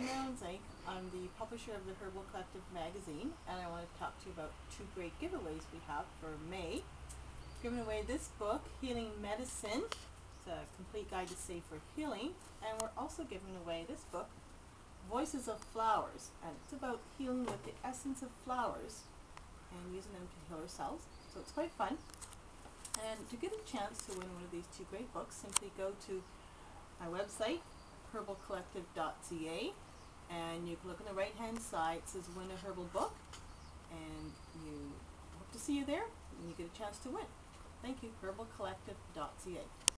I'm Ellen Zink. I'm the publisher of the Herbal Collective magazine, and I want to talk to you about two great giveaways we have for May. We're giving away this book, Healing Medicine. It's a complete guide to safer healing. And we're also giving away this book, Voices of Flowers. And it's about healing with the essence of flowers and using them to heal ourselves. So it's quite fun. And to get a chance to win one of these two great books, simply go to my website, herbalcollective.ca, and you can look on the right hand side. It says win a herbal book, and you hope to see you there and you get a chance to win. Thank you, herbalcollective.ca.